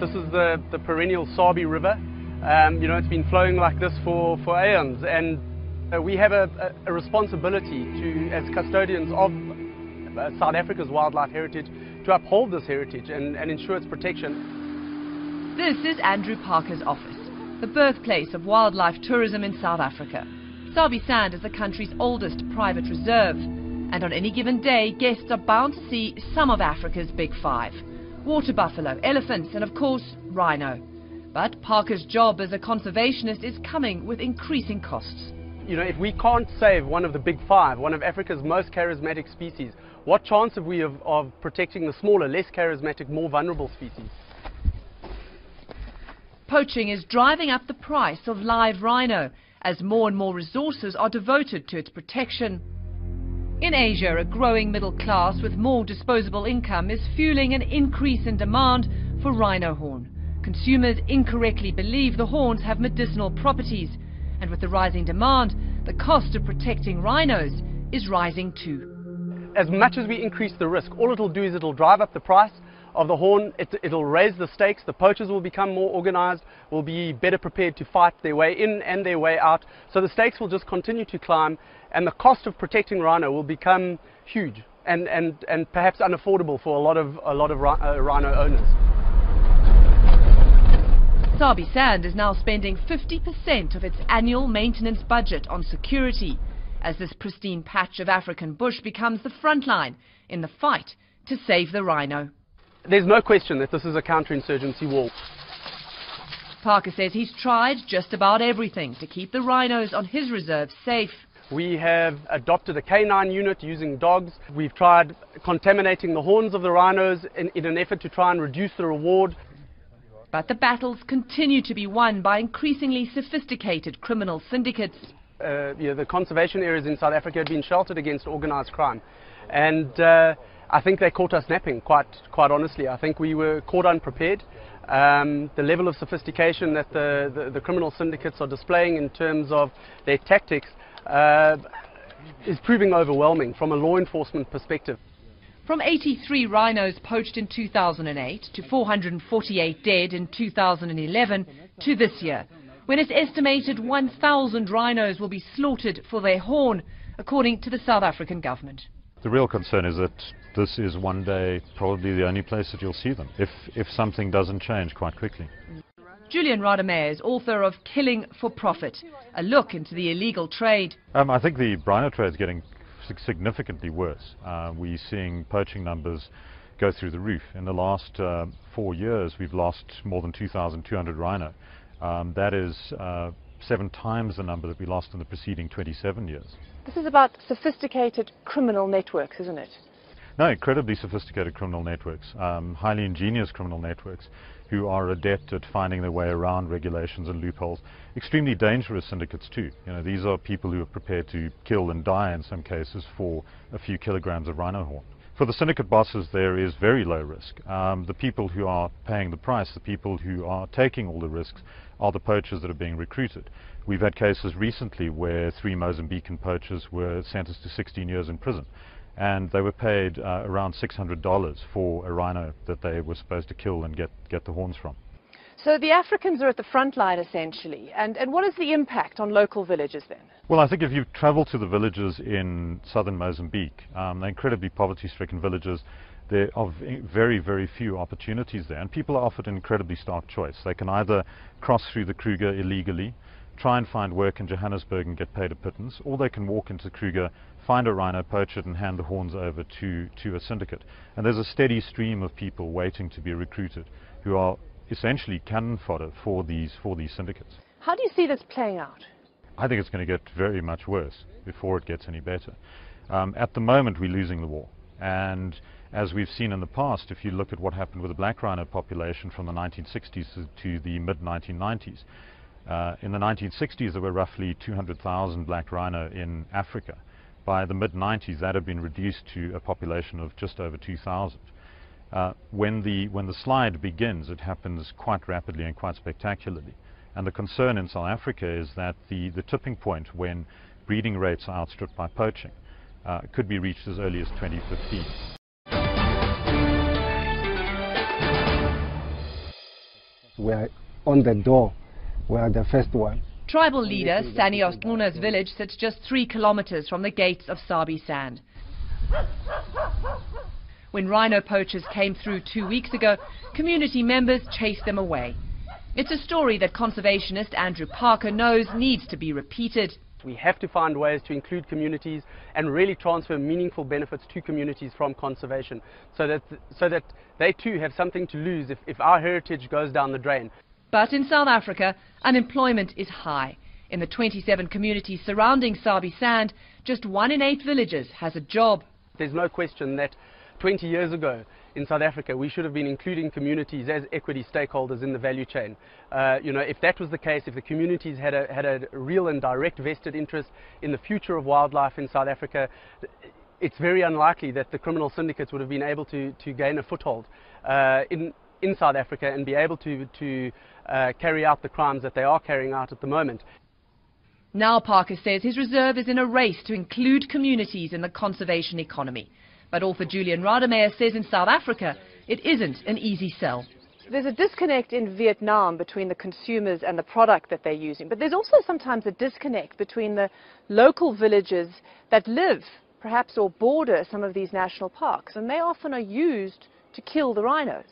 This is the perennial Sabi River. You know, it's been flowing like this for aeons, and we have a responsibility to, as custodians of South Africa's wildlife heritage, to uphold this heritage and ensure its protection. This is Andrew Parker's office, the birthplace of wildlife tourism in South Africa. Sabi Sand is the country's oldest private reserve, and on any given day, guests are bound to see some of Africa's big five: water buffalo, elephants, and of course, rhino. But Parker's job as a conservationist is coming with increasing costs. You know, if we can't save one of the big five, one of Africa's most charismatic species, what chance have we of protecting the smaller, less charismatic, more vulnerable species? Poaching is driving up the price of live rhino as more and more resources are devoted to its protection. In Asia, a growing middle class with more disposable income is fueling an increase in demand for rhino horn. Consumers incorrectly believe the horns have medicinal properties, and with the rising demand, the cost of protecting rhinos is rising too. As much as we increase the risk, all it'll do is it'll drive up the price of the horn, it'll raise the stakes, the poachers will become more organized, will be better prepared to fight their way in and their way out, so the stakes will just continue to climb, and the cost of protecting rhino will become huge and perhaps unaffordable for a lot of rhino owners. Sabi Sand is now spending 50% of its annual maintenance budget on security, as this pristine patch of African bush becomes the front line in the fight to save the rhino. There's no question that this is a counterinsurgency war. Parker says he's tried just about everything to keep the rhinos on his reserve safe. We have adopted a canine unit using dogs. We've tried contaminating the horns of the rhinos in an effort to try and reduce the reward. But the battles continue to be won by increasingly sophisticated criminal syndicates. You know, the conservation areas in South Africa have been sheltered against organised crime, and I think they caught us napping, quite honestly. I think we were caught unprepared. The level of sophistication that the criminal syndicates are displaying in terms of their tactics is proving overwhelming from a law enforcement perspective. From 83 rhinos poached in 2008 to 448 dead in 2011 to this year, when it's estimated 1,000 rhinos will be slaughtered for their horn, according to the South African government. The real concern is that this is one day probably the only place that you'll see them, if something doesn't change quite quickly. Julian Rademeyer is author of Killing for Profit, a look into the illegal trade. I think the rhino trade is getting significantly worse. We're seeing poaching numbers go through the roof. In the last 4 years, we've lost more than 2,200 rhino. That is 7 times the number that we lost in the preceding 27 years. This is about sophisticated criminal networks, isn't it? No, incredibly sophisticated criminal networks, highly ingenious criminal networks who are adept at finding their way around regulations and loopholes. Extremely dangerous syndicates too. You know, these are people who are prepared to kill and die in some cases for a few kilograms of rhino horn. For the syndicate bosses, there is very low risk. The people who are paying the price, the people who are taking all the risks, are the poachers that are being recruited. We've had cases recently where 3 Mozambican poachers were sentenced to 16 years in prison, and they were paid around $600 for a rhino that they were supposed to kill and get the horns from. So the Africans are at the front line essentially, and what is the impact on local villages then? Well, I think if you travel to the villages in southern Mozambique, they're incredibly poverty-stricken villages. There are very, very few opportunities there, and people are offered an incredibly stark choice. They can either cross through the Kruger illegally, try and find work in Johannesburg and get paid a pittance, or they can walk into Kruger, find a rhino, poach it, and hand the horns over to a syndicate. And there's a steady stream of people waiting to be recruited who are essentially cannon fodder for these syndicates. How do you see this playing out? I think it's going to get very much worse before it gets any better. At the moment, we're losing the war, and as we've seen in the past, if you look at what happened with the black rhino population from the 1960s to the mid-1990s, in the 1960s, there were roughly 200,000 black rhino in Africa. By the mid-90s, that had been reduced to a population of just over 2,000. When the slide begins, it happens quite rapidly and quite spectacularly. And the concern in South Africa is that the tipping point when breeding rates are outstripped by poaching could be reached as early as 2015. were on the door, were the first one. Tribal leader Sani Osmuna's village sits just 3 kilometers from the gates of Sabi Sand. When rhino poachers came through 2 weeks ago, community members chased them away. It's a story that conservationist Andrew Parker knows needs to be repeated. We have to find ways to include communities and really transfer meaningful benefits to communities from conservation so that they too have something to lose if our heritage goes down the drain. But in South Africa, unemployment is high. In the 27 communities surrounding Sabi Sand, just 1 in 8 villagers has a job. There's no question that 20 years ago in South Africa, we should have been including communities as equity stakeholders in the value chain. If that was the case, if the communities had a real and direct vested interest in the future of wildlife in South Africa, it's very unlikely that the criminal syndicates would have been able to gain a foothold in South Africa and be able to carry out the crimes that they are carrying out at the moment. Now Parker says his reserve is in a race to include communities in the conservation economy. But author Julian Rademeyer says in South Africa it isn't an easy sell. There's a disconnect in Vietnam between the consumers and the product that they're using, but there's also sometimes a disconnect between the local villagers that live perhaps or border some of these national parks, and they often are used to kill the rhinos.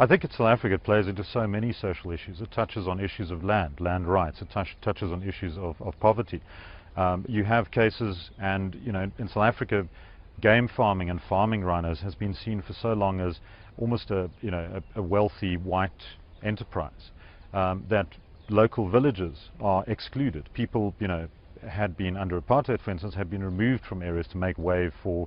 I think in South Africa it plays into so many social issues. It touches on issues of land rights, it touches on issues of poverty. You have cases, and you know, in South Africa game farming and farming rhinos has been seen for so long as almost a wealthy white enterprise, that local villagers are excluded. People, you know, had been under apartheid, for instance, had been removed from areas to make way for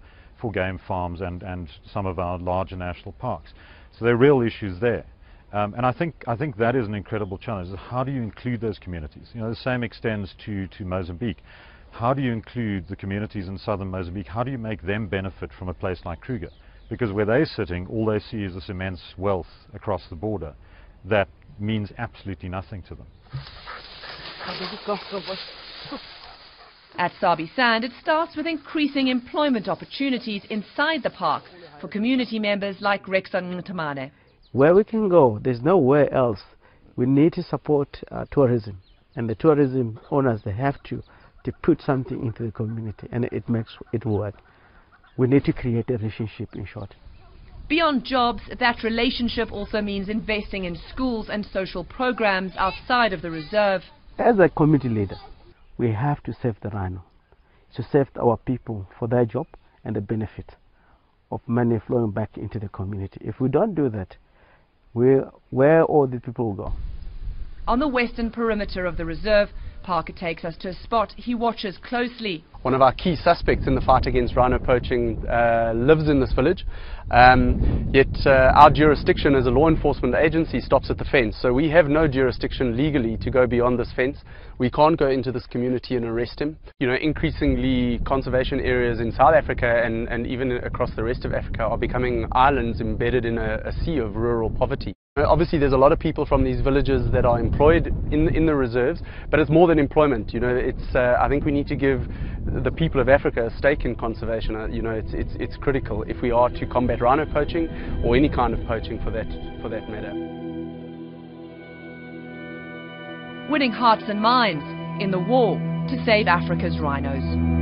game farms and some of our larger national parks. So there are real issues there. And I think that is an incredible challenge. How do you include those communities? You know, the same extends to Mozambique. How do you include the communities in southern Mozambique? How do you make them benefit from a place like Kruger? Because where they're sitting, all they see is this immense wealth across the border that means absolutely nothing to them. At Sabi Sand, it starts with increasing employment opportunities inside the park for community members like Rex Ntamane. Where we can go, there's nowhere else. We need to support tourism, and the tourism owners, they have to put something into the community, and it makes it work. We need to create a relationship, in short. Beyond jobs, that relationship also means investing in schools and social programs outside of the reserve. As a community leader, we have to save the rhino, to save our people for their job and the benefit of money flowing back into the community. If we don't do that, where all the people go? On the western perimeter of the reserve, Parker takes us to a spot he watches closely. One of our key suspects in the fight against rhino poaching lives in this village, yet our jurisdiction as a law enforcement agency stops at the fence, so we have no jurisdiction legally to go beyond this fence. We can't go into this community and arrest him. You know, increasingly conservation areas in South Africa and even across the rest of Africa are becoming islands embedded in a sea of rural poverty. Obviously there's a lot of people from these villages that are employed in the reserves, but it's more than employment. You know, it's I think we need to give the people of Africa a stake in conservation. You know, it's critical if we are to combat rhino poaching or any kind of poaching for that matter. Winning hearts and minds in the war to save Africa's rhinos.